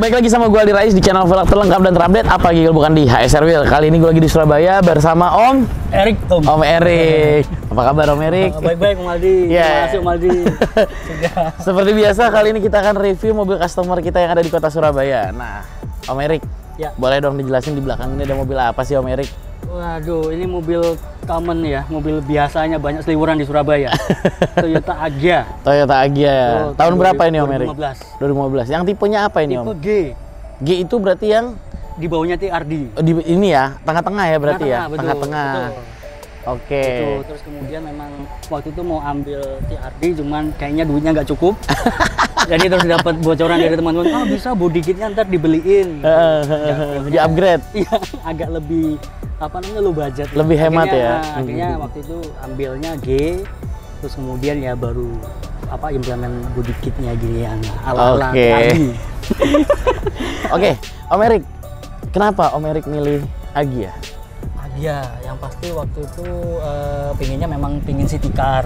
baik lagi sama gue Aldi Rais di channel vlog terlengkap dan terupdate, apalagi kalau bukan di HSR Wheel. Kali ini gue lagi di Surabaya bersama Om Erik Tom. Om Erik, apa kabar Om Erik? Baik-baik Om Aldi, terima kasih Om Aldi. Seperti biasa, kali ini kita akan review mobil customer kita yang ada di kota Surabaya. Nah, Om Erik, boleh dong dijelasin di belakang ini ada mobil apa sih Om Erik? Waduh, ini mobil common ya, mobil biasanya banyak seliwuran di Surabaya. Toyota Agya. Toyota Agya. Oh, tahun berapa ini Om Erik? 2015. Yang tipenya apa ini Om? Tipe G. G itu berarti yang di bawahnya TRD. Oh, ini ya, tengah-tengah ya berarti ya. Tengah-tengah. Oke. Betul. Terus kemudian memang waktu itu mau ambil TRD, cuman kayaknya duitnya nggak cukup. Jadi terus dapat bocoran dari teman-teman, oh bisa body kitnya ntar dibeliin. Di upgrade. Iya, agak lebih low budget. Lebih hemat ya. Akhirnya waktu itu ambilnya G, terus kemudian ya baru implement body kitnya ginian ala-ala Agya. Oke, Om Erik, kenapa Om Erik milih Agya? Ya, yang pasti waktu itu pinginnya memang pingin city car.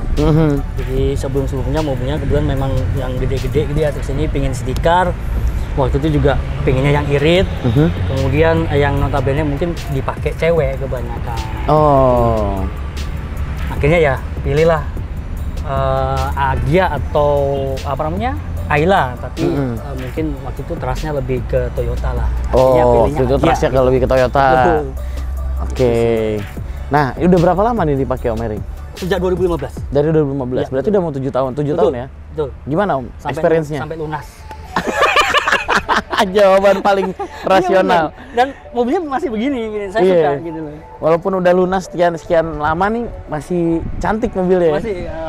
Jadi sebelum-sebelumnya mobilnya kebetulan memang yang gede-gede gitu ya. Terus ini pingin city car. Waktu itu juga pinginnya yang irit. Kemudian yang notabene mungkin dipakai cewek kebanyakan. Oh. Akhirnya ya pilihlah Agya atau Ayla, tapi mungkin waktu itu trustnya lebih ke Toyota lah. Akhirnya pilihnya itu trustnya lebih ke Toyota. Betul. Oke. Nah, ini udah berapa lama nih dipakai Om Erik? Sejak 2015. Dari 2015. Ya, berarti udah mau 7 tahun. 7 tahun ya? Betul. Gimana Om experience-nya? Sampai lunas. Jawaban paling rasional. Dan mobilnya masih begini. Saya suka gitu loh. Walaupun udah lunas sekian lama nih, masih cantik mobilnya.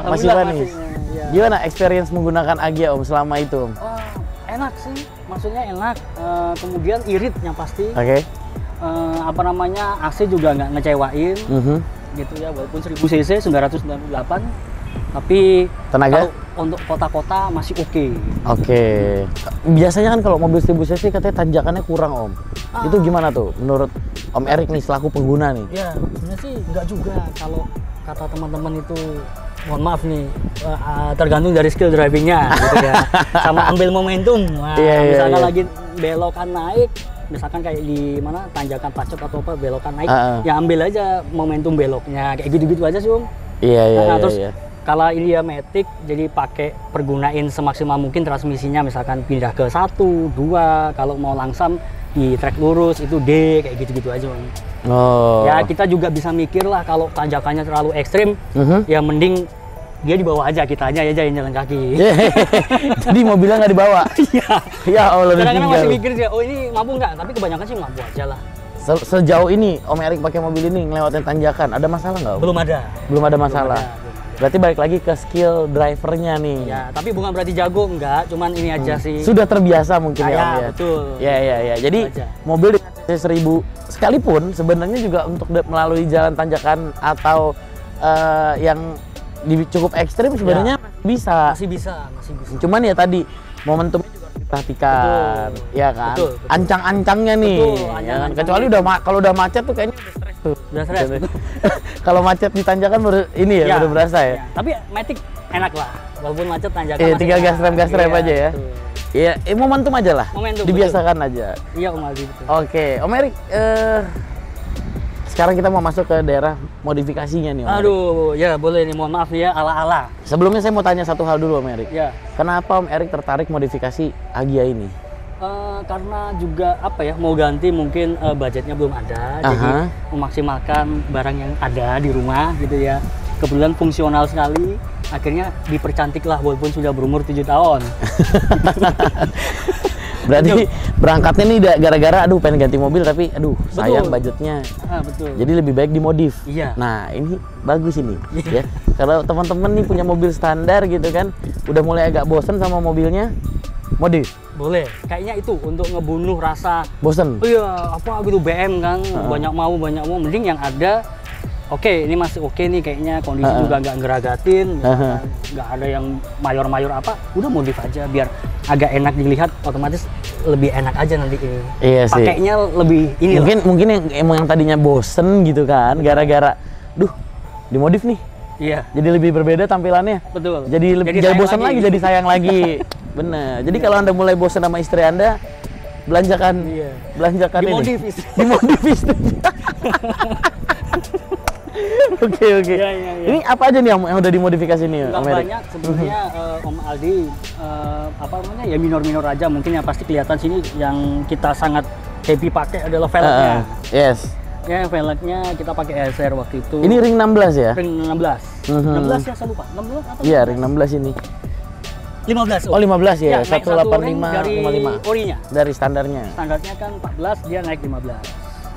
Masih manis. Ya. Gimana experience menggunakan Agya Om selama itu Om? Oh, enak sih. Maksudnya enak. Kemudian irit yang pasti. Oke. AC juga nggak ngecewain gitu ya, walaupun 1000 cc 998, tapi tenaga untuk kota-kota masih oke. Biasanya kan kalau mobil 1000 cc katanya tanjakannya kurang Om, itu gimana tuh menurut Om Erik nih selaku pengguna nih? Ya sebenarnya sih nggak juga, kalau kata teman-teman itu mohon maaf nih, tergantung dari skill drivingnya gitu ya, sama ambil momentum. Misalnya lagi belokan naik, misalkan kayak di mana tanjakan pacet atau apa, belokan naik, ya ambil aja momentum beloknya, kayak gitu-gitu aja sih Om. Terus kalau ini ya matic, jadi pakai pergunain semaksimal mungkin transmisinya, misalkan pindah ke 1, 2, kalau mau langsam di trek lurus itu D, kayak gitu-gitu aja Om. Ya kita juga bisa mikir lah, kalau tanjakannya terlalu ekstrim, ya mending dia dibawa aja, kita aja jalan kaki. Jadi mobilnya nggak dibawa. Iya. Kadang-kadang masih mikir sih, oh ini mampu nggak? Tapi kebanyakan sih mampu aja lah. Sejauh ini Om Erik pakai mobil ini ngelewatin tanjakan, ada masalah nggak Om? Belum ada masalah. Berarti balik lagi ke skill drivernya nih. Ya, tapi bukan berarti jago enggak, cuman ini aja sih. Sudah terbiasa mungkin ya Om ya. Betul. Ya. Jadi mobil dengan CC 1000 sekalipun sebenarnya juga untuk melalui jalan tanjakan atau yang cukup ekstrim sebenarnya masih bisa. Cuman ya tadi momentumnya juga harus diperhatikan. Iya kan? Betul. Ancang-ancangnya nih. Ancang-ancangnya. Kecuali kalau udah macet tuh kayaknya udah stres tuh. Kalau macet di tanjakan baru ini ya, baru berasa ya. Tapi matic enak lah. Walaupun macet tanjakan tinggal gas rem aja ya. Iya, momentum aja lah. Dibiasakan aja. Iya Om Aldi. Oke, Om Erik, sekarang kita mau masuk ke daerah modifikasinya nih Om Erik. Ya boleh nih, mohon maaf ya ala-ala. Sebelumnya saya mau tanya satu hal dulu Om Erik. Kenapa Om Erik tertarik modifikasi Agya ini? Karena juga mau ganti mungkin budgetnya belum ada. Jadi memaksimalkan barang yang ada di rumah gitu ya. Kebetulan fungsional sekali, akhirnya dipercantik lah walaupun sudah berumur 7 tahun. Berarti berangkatnya nih gara-gara pengen ganti mobil tapi sayang budgetnya. Jadi lebih baik dimodif. Nah, ini bagus ini ya. Kalau teman-teman nih punya mobil standar gitu kan, udah mulai agak bosen sama mobilnya, modif. Boleh. Kayaknya itu untuk ngebunuh rasa bosen. BM kan banyak mau, mending yang ada ini masih nih kayaknya, kondisi juga nggak ngeragatin, nggak ada yang mayor-mayor udah modif aja biar agak enak dilihat, otomatis lebih enak aja nanti ini. Pakainya lebih ini. Mungkin yang tadinya bosen gitu kan, gara-gara dimodif nih. Jadi lebih berbeda tampilannya. Betul. Jadi bosen lagi, jadi sayang lagi. Bener. Jadi kalau Anda mulai bosen sama istri Anda, belanjakan, iya. Belanjakan dimodif ini. Dimodif istrinya. Oke, oke. Ini apa aja nih yang udah dimodifikasi nih? Banyak sebenarnya Om Aldi, apa namanya ya, minor-minor aja mungkin. Yang pasti kelihatan sini yang kita sangat happy pakai adalah velgnya. Yes. Ya, velgnya kita pakai SR waktu itu. Ini ring 16 ya? Ring 16. 16 ya, saya lupa. 16 atau? Iya, ring 16 ini. 15. Oh, 15 ya. 185 dari 55. Orinya. Dari standarnya. Standarnya kan 14, dia naik 15.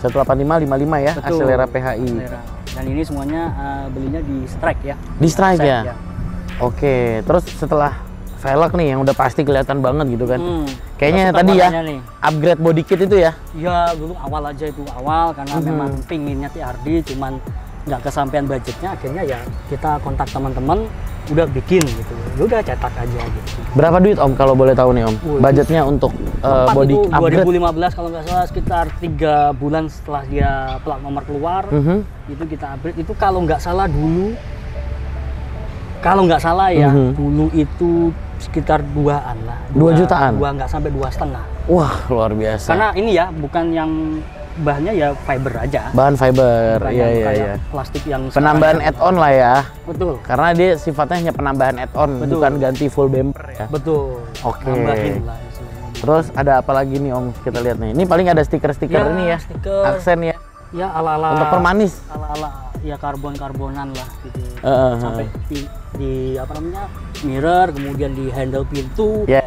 185 55 ya, betul. Akselera PHI. Akselera. Dan ini semuanya belinya di Strike ya. Di Strike ya. Ya. Oke, terus setelah velg nih yang udah pasti kelihatan banget gitu kan. Kayaknya tadi ya nih. Upgrade body kit itu ya. Iya, dulu awal aja itu awal karena memang pinginnya TRD cuman nggak kesampaian budgetnya, akhirnya ya kita kontak teman-teman udah bikin gitu, udah cetak aja gitu. Berapa duit Om kalau boleh tahu nih Om? Budgetnya untuk body upgrade? 2015 kalau nggak salah, sekitar 3 bulan setelah dia plat nomor keluar, itu kita upgrade. Itu kalau nggak salah dulu, kalau nggak salah ya, dulu itu sekitar 2-an lah. 2 jutaan? 2 nggak sampai 2,5. Wah, luar biasa. Karena ini ya, bukan yang bahannya ya fiber aja. Bahan fiber, iya. Plastik yang penambahan add-on lah ya. Betul. Karena dia sifatnya hanya penambahan add-on, bukan ganti full bumper ya. Betul. Oke. Nambahin lah. Terus ada apa lagi nih Om? Kita lihat nih. Ini paling ada stiker-stiker ini ya. Stiker. Aksen ya. Ya ala-ala. Untuk permanis. Ala-ala ya karbon-karbonan lah gitu. Sampai di apa namanya? Mirror, kemudian di handle pintu. Ya,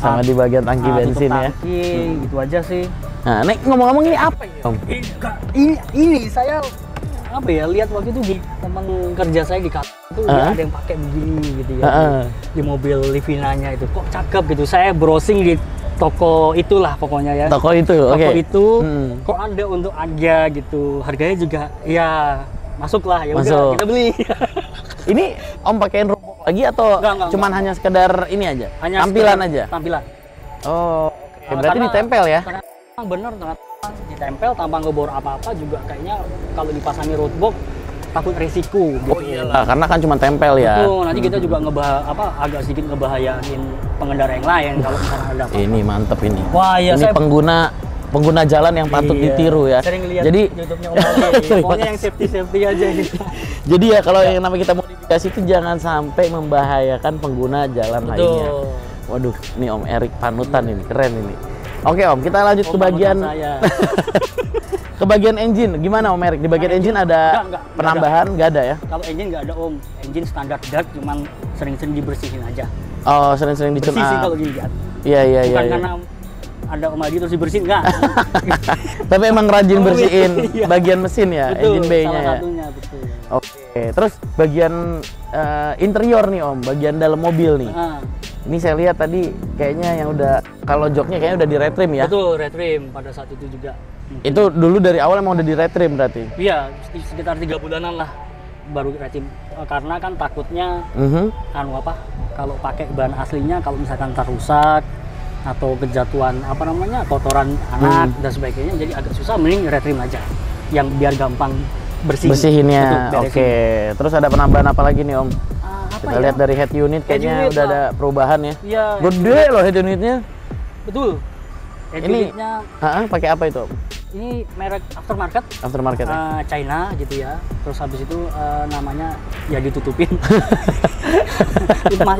sama di bagian tangki bensin ya. Tangki, gitu aja sih. Nah, Nek, ngomong-ngomong ini apa ya, Om? Ini saya apa ya, lihat waktu itu di teman kerja saya di kantor itu ada yang pakai begini gitu ya. Di mobil Livinanya itu kok cakep gitu. Saya browsing di toko itulah pokoknya ya. Toko itu, oke. Toko itu kok ada untuk Agya gitu. Harganya juga ya masuklah ya udah kita beli. Ini Om pakaiin robok lagi atau enggak, cuman enggak. Hanya sekedar ini aja? Hanya tampilan aja. Tampilan. Oh, okay. Berarti karena, ditempel ya. Bener, ditempel tanpa ngebor apa-apa juga kayaknya. Kalau dipasangi roadblock takut risiko gitu. Karena kan cuma tempel ya. Betul, nanti kita juga agak sedikit ngebahayain pengendara yang lain kalau misalnya ada apa-apa. Ini mantep ini. Wah, ya, ini saya... pengguna jalan yang patut ditiru ya. Sering lihat jadi YouTube-nya Om Aldi. Pokoknya yang safety aja gitu. Jadi ya kalau yang namanya kita modifikasi itu jangan sampai membahayakan pengguna jalan lainnya. Waduh, ini Om Erik panutan ini, keren ini. Oke Om, kita lanjut ke bagian ke bagian engine. Gimana Om Erik? Di bagian engine ada penambahan? Nggak ada ya? Kalau engine nggak ada Om. Engine standar dirt, cuman sering-sering dibersihin aja. Oh, sering-sering dicun. Bersih sih kalau dilihat. Iya. Bukan karena ada Om Aldi terus dibersihin, nggak. Tapi emang rajin bersihin bagian mesin ya, engine bay-nya ya? Betul. Oke, terus bagian interior nih Om, bagian dalam mobil nih. Ini saya lihat tadi kayaknya yang udah, kalau joknya kayaknya udah di retrim ya? Betul, retrim pada saat itu juga. Itu dulu dari awal emang udah di retrim berarti? Iya, sekitar 3 bulanan lah baru retrim. Karena kan takutnya kalau pakai bahan aslinya kalau misalkan terusak atau kejatuhan apa namanya, kotoran anak dan sebagainya, jadi agak susah, mending retrim aja yang biar gampang bersihinnya. Oke, terus ada penambahan apa lagi nih Om? Kita lihat dari head unit kayaknya udah ada perubahan ya. Iya. Gede loh head unitnya. Betul. Head unitnya. Pakai apa itu? Ini merek aftermarket. Aftermarket. China gitu ya. Terus habis itu namanya ya ditutupin.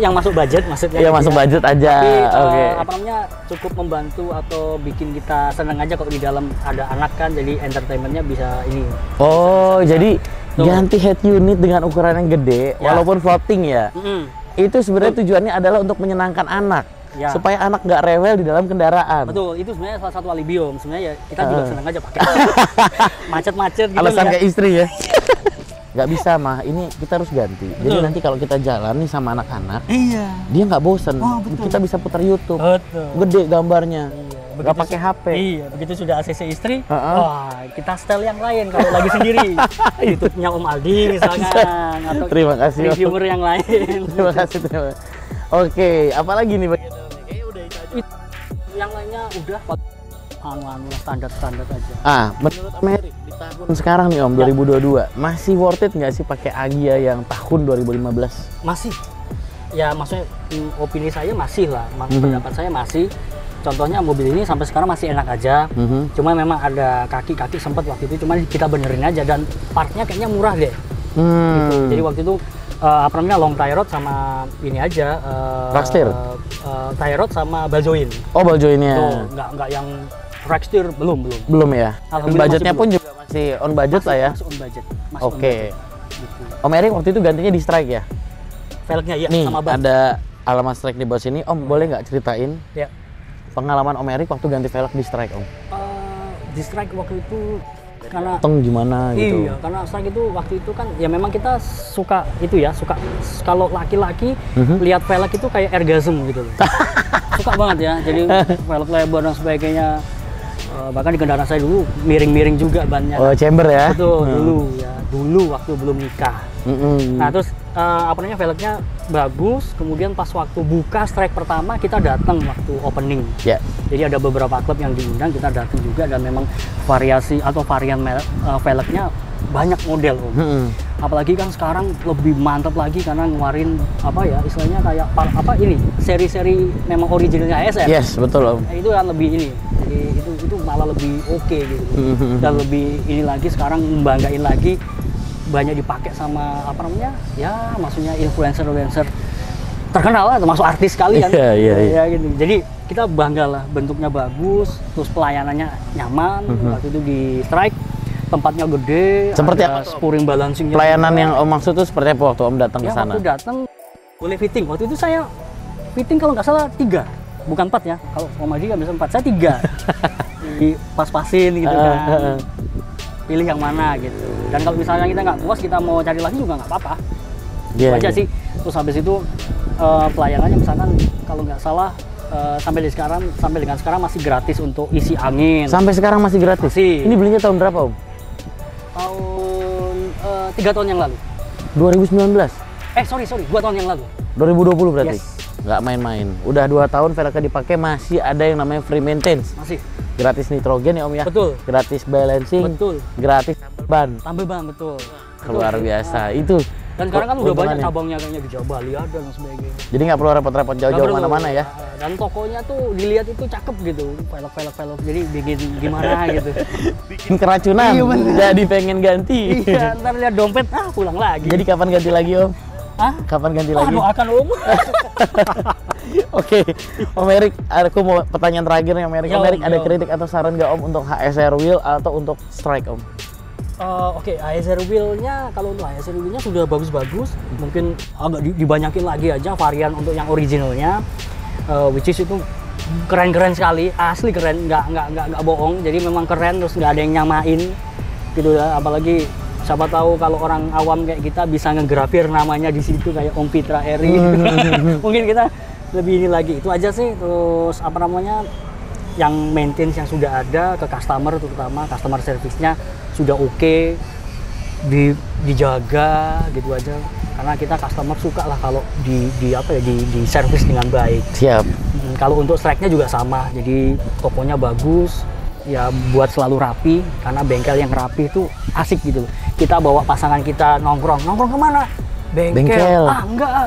Yang masuk budget maksudnya. Iya, masuk budget aja. Tapi apa namanya cukup membantu atau bikin kita seneng aja kalau di dalam ada anak kan, jadi entertainmentnya bisa ini. Oh, jadi ganti head unit dengan ukuran yang gede, walaupun floating ya, itu sebenarnya tujuannya adalah untuk menyenangkan anak, supaya anak nggak rewel di dalam kendaraan. Betul, itu sebenarnya salah satu alibi Om. Sebenarnya ya kita juga senang aja pakai. Macet-macet gitu. Alasan kayak istri ya. Nggak bisa mah, ini kita harus ganti. Betul. Jadi nanti kalau kita jalan nih sama anak-anak, dia nggak bosen. Oh, kita bisa putar YouTube, gede gambarnya. Gak pakai HP. Iya, begitu sudah ACC istri, wah, kita style yang lain kalau lagi sendiri. YouTube-nya Om Aldi misalkan atau reviewer yang lain. Terima kasih. Oke, apalagi nih bagian dalamnya? Kayaknya udah itu aja. Yang lainnya udah standar-standar aja. Menurut Om Erik di tahun sekarang nih Om 2022, masih worth it nggak sih pakai Agya yang tahun 2015? Masih. Ya maksudnya opini saya masih lah, pendapat saya masih. Contohnya mobil ini sampai sekarang masih enak aja. Cuma memang ada kaki-kaki sempat waktu itu, cuma kita benerin aja dan partnya kayaknya murah deh. Gitu. Jadi waktu itu apa namanya, long tie rod sama ini aja rakstir, tie rod sama ball joint. Oh, ball jointnya nggak yang rakstir, belum ya. Budgetnya pun juga masih on budget lah ya. Masih on budget. Oke. Om Erik waktu itu gantinya di Strike ya? Velgnya iya, nih, sama ban. Ada alamat Strike di bawah sini. Om, boleh nggak ceritain ya pengalaman Om Erik waktu ganti velg di Strike, Om? Di Strike waktu itu karena teng gimana gitu. Iya, karena Strike itu waktu itu kan ya memang kita suka itu ya, suka kalau laki-laki lihat velg itu kayak orgasm gitu loh. Suka banget ya. Jadi velg lebar dan sebagainya. Bahkan di kendaraan saya dulu miring-miring juga bannya. Oh, chamber ya. Betul, dulu ya. Dulu waktu belum nikah. Nah, terus apa namanya, velgnya bagus, kemudian pas waktu buka Strike pertama kita datang waktu opening. Yeah. Jadi ada beberapa klub yang diundang, kita datang juga dan memang variasi atau varian velgnya banyak model, Om. Apalagi kan sekarang lebih mantap lagi karena ngeluarin apa ya istilahnya kayak apa ini, seri-seri memang originalnya HSR. Yes, betul, Om. Nah, itu kan lebih ini. Jadi itu malah lebih oke gitu. Dan lebih ini lagi sekarang membanggain lagi, banyak dipakai sama apa namanya ya, maksudnya influencer terkenal lah, termasuk artis kalian. Ya, gitu. Jadi kita bangga lah, bentuknya bagus, terus pelayanannya nyaman. Waktu itu di Strike tempatnya gede, seperti apa spooring balancing pelayanan juga. Yang Om maksud itu seperti apa waktu Om datang ya, ke sana? Waktu datang boleh fitting, waktu itu saya fitting kalau nggak salah 3 bukan 4 ya, kalau Om Adi nggak bisa 4, saya 3 di pas-pasin gitu kan, pilih yang mana gitu. Dan kalau misalnya kita nggak puas, kita mau cari lagi juga nggak apa-apa. Sih. Terus habis itu pelayanannya misalkan kalau nggak salah sampai dengan sekarang masih gratis untuk isi angin. Sampai sekarang masih gratis. Ini belinya tahun berapa, Om? Tahun 3 tahun yang lalu. 2019. Sorry, 2 tahun yang lalu. 2020 berarti. Nggak main-main. Udah 2 tahun velgnya dipakai, masih ada yang namanya free maintenance. Masih. Gratis nitrogen ya, Om ya? Betul. Gratis balancing. Betul. Gratis tambal ban, betul. Luar biasa. Itu. Dan sekarang kan udah banyak cabangnya kayaknya di Jawa Bali ada dan sebagainya. Jadi nggak perlu repot-repot jauh-jauh mana-mana ya. Dan tokonya tuh dilihat itu cakep gitu, velg-velg. Jadi bikin gimana gitu. Bikin keracunan. Jadi pengen ganti. Iya, ntar lihat dompet, pulang lagi. Jadi kapan ganti lagi, Om? Kapan ganti lagi? Doakan, Om. Oke, Om Erik, aku mau pertanyaan terakhir nih, Om Erik. Om Erik, ada kritik atau saran nggak, Om, untuk HSR Wheel atau untuk Strike, Om? Oke, HSR Wheel-nya, kalau untuk HSR Wheel-nya sudah bagus-bagus. Mungkin agak dibanyakin lagi aja varian untuk yang originalnya. Which is itu keren-keren sekali, asli keren, nggak bohong. Jadi memang keren, terus nggak ada yang nyamain gitu ya. Apalagi siapa tahu kalau orang awam kayak kita bisa ngegrafir namanya di situ kayak Om Fitra Eri. Mungkin kita lebih ini lagi. Itu aja sih. Terus apa namanya, yang maintenance yang sudah ada ke customer, terutama customer service-nya sudah oke, dijaga gitu aja. Karena kita customer suka lah kalau di service dengan baik. Siap. Kalau untuk Strike-nya juga sama. Jadi tokonya bagus. Ya, buat selalu rapi, karena bengkel yang rapi itu asik gitu. Kita bawa pasangan kita nongkrong kemana? Bengkel.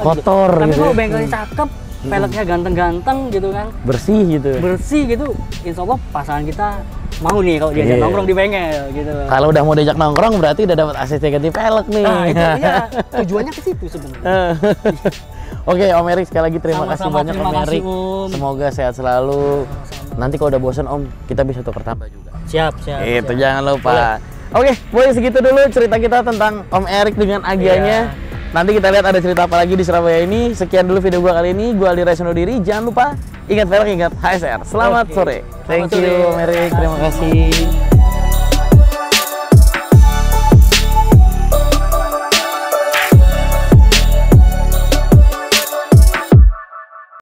Kotor gitu. Tapi kalau bengkelnya cakep, velgnya ganteng-ganteng gitu kan, bersih gitu, insya Allah pasangan kita mau nih kalau diajak nongkrong di bengkel gitu. Kalau udah mau diajak nongkrong berarti udah dapat ACC ganti velg nih. Nah, itu dia tujuannya ke situ sebenarnya. Oke, Om Erik, sekali lagi terima kasih banyak, Om Erik. Semoga sehat selalu. Nanti kalau udah bosan, Om, kita bisa tukar tambah juga. Siap. Itu jangan lupa. Oke, boleh segitu dulu cerita kita tentang Om Erik dengan Agyanya. Nanti kita lihat ada cerita apa lagi di Surabaya ini. Sekian dulu video gua kali ini. Gua Aldi Rais undur diri. Jangan lupa ingat velg, ingat HSR. Selamat sore. Thank you, Om Erik. Terima kasih.